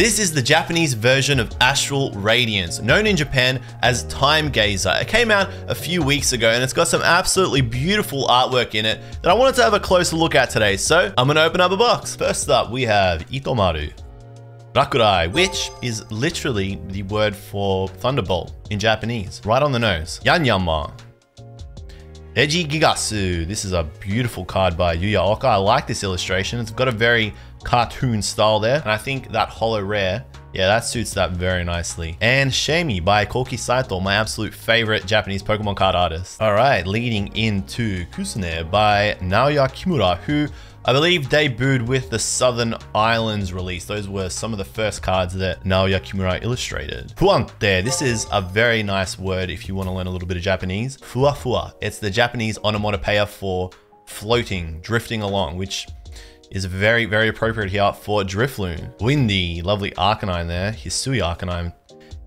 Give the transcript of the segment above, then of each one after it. This is the Japanese version of Astral Radiance, known in Japan as Time Gazer. It came out a few weeks ago and it's got some absolutely beautiful artwork in it that I wanted to have a closer look at today, so I'm gonna open up a box. First up, we have Itomaru. Rakurai, which is literally the word for thunderbolt in Japanese, right on the nose. Yanyama. Eiji Gigasu. This is a beautiful card by Yuya Oka. I like this illustration. It's got a very cartoon style there. And I think that holo rare, yeah, that suits that very nicely. And Shamey by Koki Saito, my absolute favorite Japanese Pokemon card artist. All right, leading into Kusune by Naoya Kimura, who I believe debuted with the Southern Islands release. Those were some of the first cards that Naoya Kimura illustrated. Fuante, this is a very nice word if you want to learn a little bit of Japanese. Fuafua, it's the Japanese onomatopoeia for floating, drifting along, which is very, very appropriate here for Driftloon. Windy, lovely Arcanine there, Hisui Arcanine.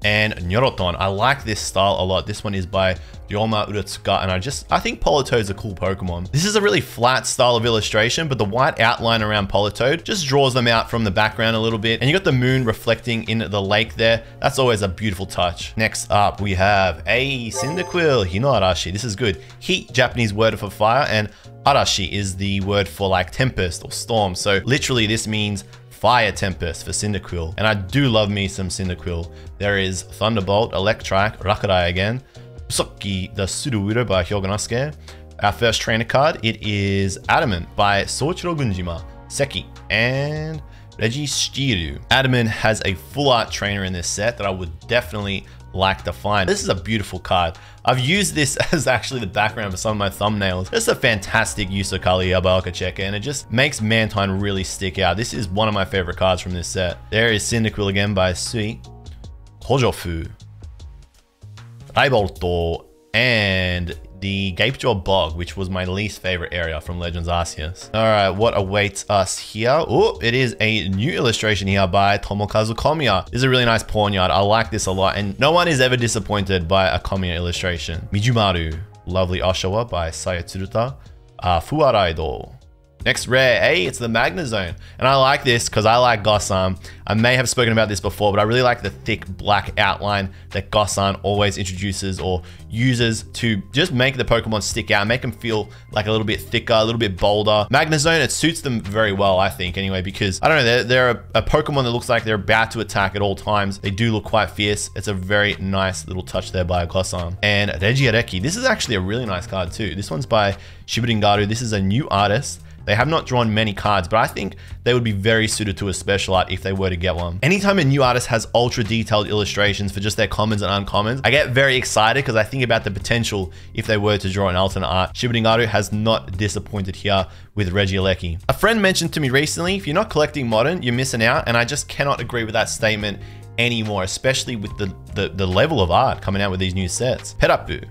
And Nyoroton, I like this style a lot. This one is by Ryoma Urotsuka, and I think Politoed's a cool Pokemon. This is a really flat style of illustration, but the white outline around Politoed just draws them out from the background a little bit. And you got the moon reflecting in the lake there. That's always a beautiful touch. Next up, we have a Cyndaquil, Hino Arashi. This is good. Heat, Japanese word for fire, and Arashi is the word for like tempest or storm. So literally this means Fire Tempest for Cyndaquil, and I do love me some Cyndaquil. There is Thunderbolt, Electrike, Rakurai again, Psukki, the Sudowoodo by Hyogonosuke. Our first trainer card, it is Adamant by Soichiro Gunjima, Seki, and Regieleki. Adamant has a full art trainer in this set that I would definitely like to find. This is a beautiful card. I've used this as actually the background for some of my thumbnails. It's a fantastic use of Kalia by Okacheka, and it just makes Mantine really stick out. This is one of my favorite cards from this set. There is Cyndaquil again by Sui, Hojofu, Raibolto, and the Gapejaw Bog, which was my least favorite area from Legends Arceus. All right, what awaits us here? Oh, it is a new illustration here by Tomokazu Komiya. This is a really nice pawn yard. I like this a lot, and no one is ever disappointed by a Komiya illustration. Mijumaru, lovely Oshawa by Sayu Tsuruta, Fuaraido. Next rare, hey, it's the Magnezone. And I like this because I like Gossan. I may have spoken about this before, but I really like the thick black outline that Gossan always introduces or uses to just make the Pokemon stick out, make them feel like a little bit thicker, a little bit bolder. Magnezone, it suits them very well, I think, anyway, because, I don't know, they're a Pokemon that looks like they're about to attack at all times. They do look quite fierce. It's a very nice little touch there by Gossan. And Regieleki, this is actually a really nice card too. This one's by Shibuzo. This is a new artist. They have not drawn many cards, but I think they would be very suited to a special art if they were to get one. Anytime a new artist has ultra detailed illustrations for just their commons and uncommons, I get very excited because I think about the potential if they were to draw an alternate art. Shibuzo has not disappointed here with Regieleki. A friend mentioned to me recently, if you're not collecting modern, you're missing out, and I just cannot agree with that statement anymore, especially with the level of art coming out with these new sets. Petapu.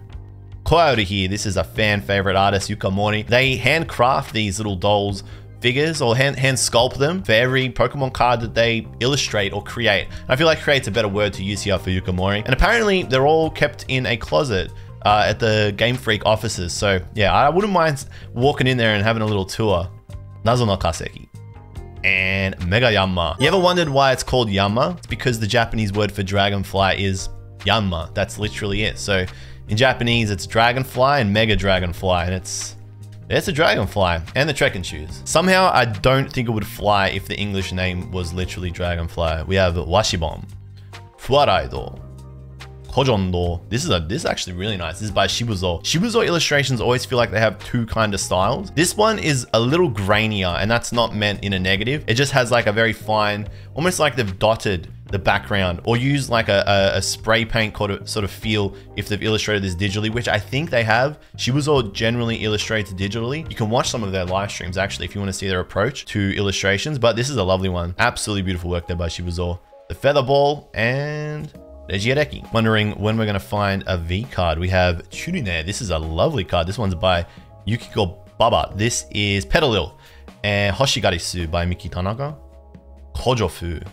Koyori here, this is a fan favorite artist, Yuka Mori. They handcraft these little dolls figures or hand sculpt them for every Pokemon card that they illustrate or create. And I feel like create's a better word to use here for Yuka Mori. And apparently they're all kept in a closet at the Game Freak offices. So yeah, I wouldn't mind walking in there and having a little tour. Nazo no Kaseki. And Mega Yanma. You ever wondered why it's called Yanma? It's because the Japanese word for dragonfly is Yanma. That's literally it. So in Japanese, it's Dragonfly and Mega Dragonfly, and it's a Dragonfly and the Trekking Shoes. Somehow, I don't think it would fly if the English name was literally Dragonfly. We have Washi Bomb, Fuaraido, Kojondo. This is actually really nice. This is by Shibuzo. Shibuzo illustrations always feel like they have two kind of styles. This one is a little grainier, and that's not meant in a negative. It just has like a very fine, almost like they've dotted the background or use like a spray paint sort of feel if they've illustrated this digitally, which I think they have. Shibuzo generally illustrates digitally. You can watch some of their live streams actually if you want to see their approach to illustrations, but this is a lovely one. Absolutely beautiful work there by Shibuzo. The Feather Ball and Regieleki. Wondering when we're going to find a V card. We have Churine. This is a lovely card. This one's by Yukiko Baba. This is Petalil and Hoshigarisu by Miki Tanaka. Kojofu.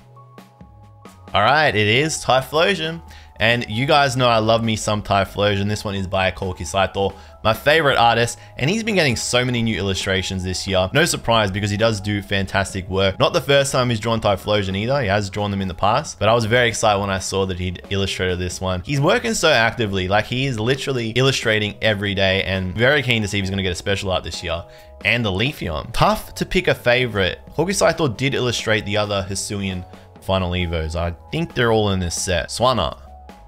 All right, it is Typhlosion, And you guys know I love me some Typhlosion. This one is by Koki Saito, my favorite artist, and he's been getting so many new illustrations this year. No surprise, because he does do fantastic work. Not the first time he's drawn Typhlosion either. He has drawn them in the past, but I was very excited when I saw that he'd illustrated this one. He's working so actively, like he is literally illustrating every day, and very keen to see if he's gonna get a special art this year. And the Leafeon. Tough to pick a favorite. Koki Saito did illustrate the other Hisuian final evos. I think they're all in this set. Swanna.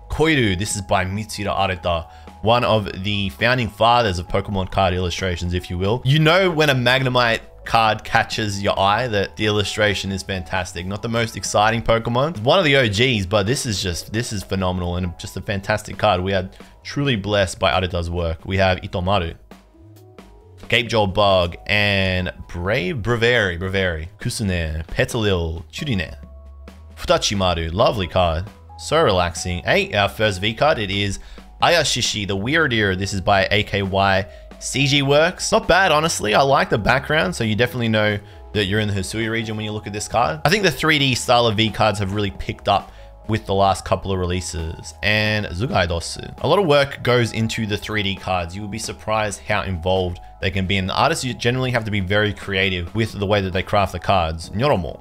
Koiru, this is by Mitsuda Arata, one of the founding fathers of Pokemon card illustrations, if you will. You know when a Magnemite card catches your eye that the illustration is fantastic. Not the most exciting Pokemon. It's one of the OGs, but this is phenomenal and just a fantastic card. We are truly blessed by Arata's work. We have Itomaru, Capejaw Bug, and Bravery, Kusune, Petalil, Chudine, Futachimaru, lovely card. So relaxing. Hey, our first V card, it is Ayashishi, the Weird Ear. This is by AKY CG Works. Not bad, honestly. I like the background, so you definitely know that you're in the Hisui region when you look at this card. I think the 3D style of V cards have really picked up with the last couple of releases. And Zugaidosu. A lot of work goes into the 3D cards. You will be surprised how involved they can be. And the artists generally have to be very creative with the way that they craft the cards. Nyoromo,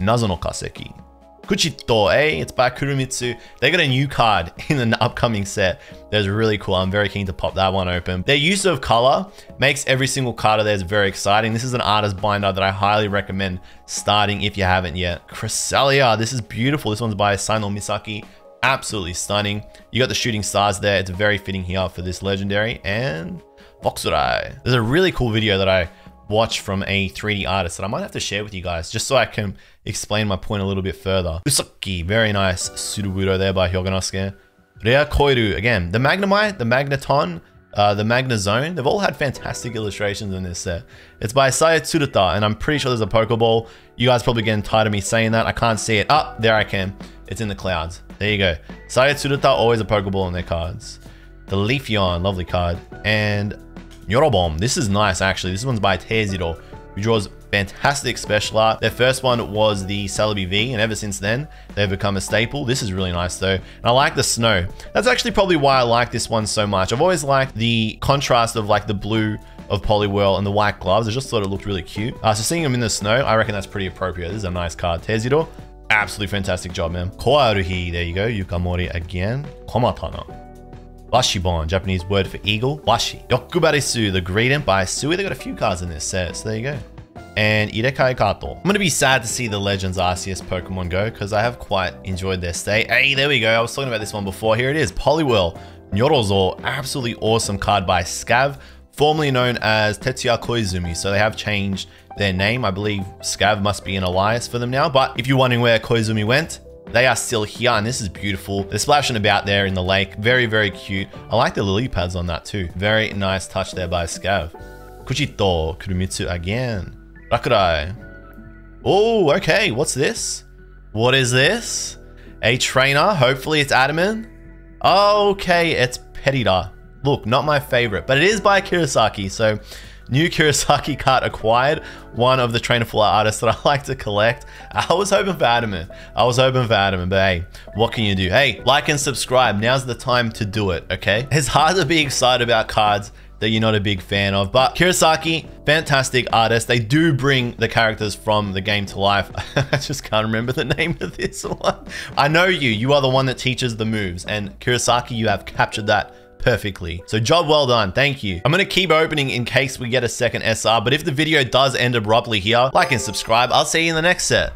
Nazo no Kaseki, Kuchito, eh? It's by Kurumitsu. They got a new card in an upcoming set. That's really cool. I'm very keen to pop that one open. Their use of color makes every single card of theirs very exciting. This is an artist binder that I highly recommend starting if you haven't yet. Cresselia, this is beautiful. This one's by Saino Misaki. Absolutely stunning. You got the shooting stars there. It's very fitting here for this legendary. And Boxurai. There's a really cool video that I watch from a 3D artist that I might have to share with you guys just so I can explain my point a little bit further. Usaki, very nice Sudowoodo there by Hyogonosuke. Rea Koiru, again, the Magnemite, the Magneton, the Magnezone, they've all had fantastic illustrations in this set. It's by Sayu Tsuruta, and I'm pretty sure there's a Pokeball. You guys probably getting tired of me saying that. I can't see it. Oh, there I can. It's in the clouds. There you go. Sayu Tsuruta, always a Pokeball in their cards. The Leafeon, lovely card. And Yorobomb. This is nice, actually. This one's by Teiziro, who draws fantastic special art. Their first one was the Celebi V, and ever since then, they've become a staple. This is really nice, though. And I like the snow. That's actually probably why I like this one so much. I've always liked the contrast of, like, the blue of Poliwhirl and the white gloves. I just thought it looked really cute. So seeing them in the snow, I reckon that's pretty appropriate. This is a nice card. Teiziro, absolutely fantastic job, man. Koaruhi, there you go. Yuka Mori again. Komatana. Washibon, Japanese word for eagle. Washi. Yokubarisu, the Greedent by Sui. They got a few cards in this set, so there you go. And Irekai Kato. I'm gonna be sad to see the Legends RCS Pokemon go, because I have quite enjoyed their stay. Hey, there we go. I was talking about this one before. Here it is. Poliwhirl, Nyorozo, absolutely awesome card by Scav, formerly known as Tetsuya Koizumi. So they have changed their name. I believe Scav must be an alias for them now. But if you're wondering where Koizumi went, they are still here, and this is beautiful. They're splashing about there in the lake. Very, very cute. I like the lily pads on that too. Very nice touch there by Scav. Kuchito, Kurumitsu again. Rakurai. Oh, okay. What's this? What is this? A trainer. Hopefully it's Adamant. Okay, it's Petita. Look, not my favorite, but it is by Kurosaki, so new Kurosaki card acquired, one of the trainer full art artists that I like to collect. I was hoping for Adamant. But hey, what can you do? Hey, like and subscribe. Now's the time to do it, okay? It's hard to be excited about cards that you're not a big fan of, but Kurosaki, fantastic artist. They do bring the characters from the game to life. I just can't remember the name of this one. I know you. You are the one that teaches the moves, and Kurosaki, you have captured that perfectly. So job well done. Thank you. I'm going to keep opening in case we get a second SR, but if the video does end abruptly here, like and subscribe. I'll see you in the next set.